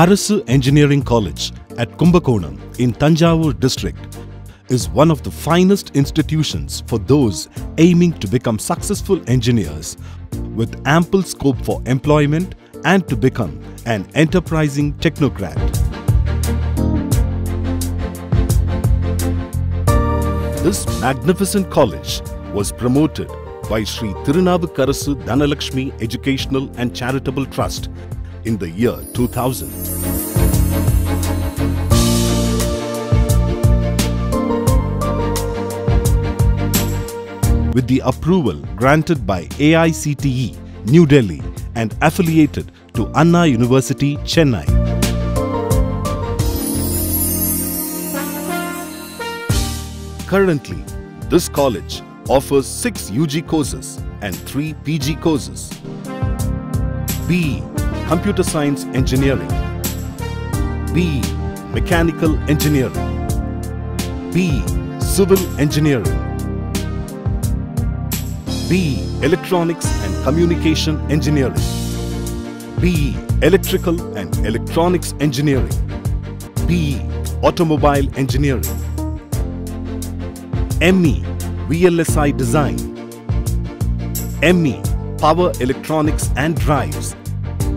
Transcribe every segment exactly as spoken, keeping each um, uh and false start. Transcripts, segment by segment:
Arasu Engineering College at Kumbakonam in Tanjavur district is one of the finest institutions for those aiming to become successful engineers with ample scope for employment and to become an enterprising technocrat. This magnificent college was promoted by Sri Tirunavukarasu Dhanalakshmi Educational and Charitable Trust in the year two thousand. With the approval granted by A I C T E, New Delhi and affiliated to Anna University Chennai. Currently, this college offers six U G courses and three P G courses: B E Computer Science Engineering, B E Mechanical Engineering, B E Civil Engineering, B E Electronics and Communication Engineering, B E Electrical and Electronics Engineering, B E Automobile Engineering, M E V L S I Design, M E Power Electronics and Drives,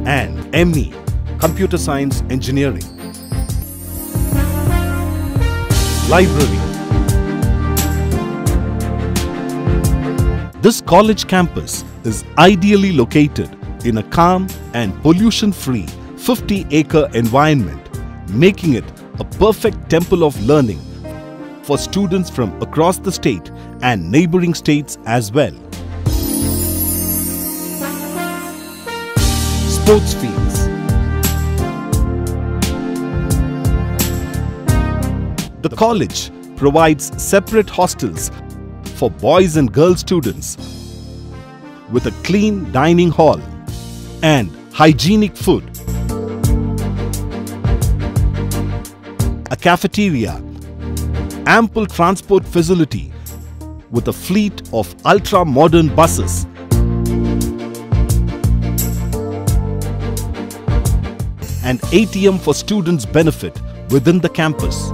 and M E Computer Science Engineering. Library. This college campus is ideally located in a calm and pollution-free fifty acre environment, making it a perfect temple of learning for students from across the state and neighboring states as well. Sports fields. The college provides separate hostels for boys and girls students with a clean dining hall and hygienic food, a cafeteria, ample transport facility with a fleet of ultra-modern buses, and A T M for students' benefit within the campus.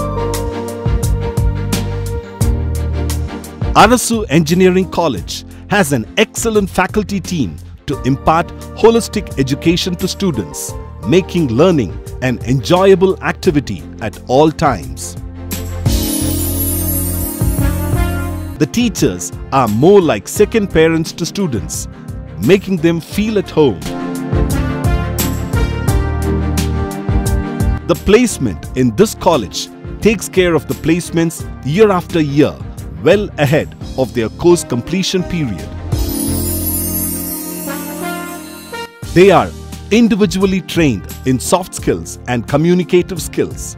Arasu Engineering College has an excellent faculty team to impart holistic education to students, making learning an enjoyable activity at all times. The teachers are more like second parents to students, making them feel at home. The placement in this college takes care of the placements year after year, well ahead of their course completion period. They are individually trained in soft skills and communicative skills.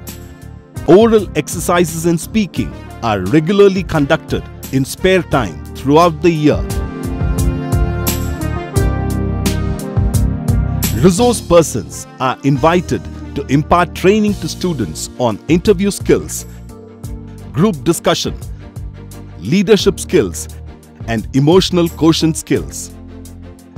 Oral exercises and speaking are regularly conducted in spare time throughout the year. Resource persons are invited to impart training to students on interview skills, group discussion, leadership skills, and emotional quotient skills.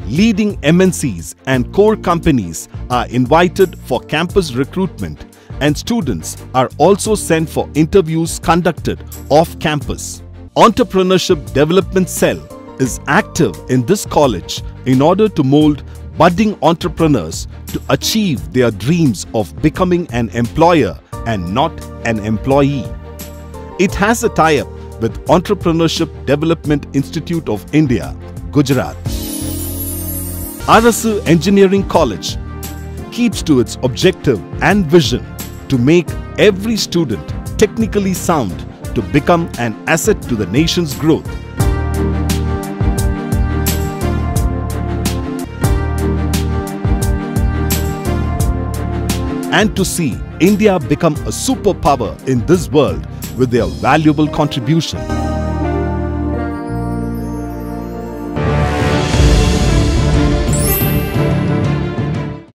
Leading M N Cs and core companies are invited for campus recruitment, and students are also sent for interviews conducted off campus. Entrepreneurship Development Cell is active in this college in order to mold budding entrepreneurs to achieve their dreams of becoming an employer and not an employee. It has a tie-up with Entrepreneurship Development Institute of India, Gujarat. Arasu Engineering College keeps to its objective and vision to make every student technically sound to become an asset to the nation's growth. And to see India become a superpower in this world with their valuable contribution.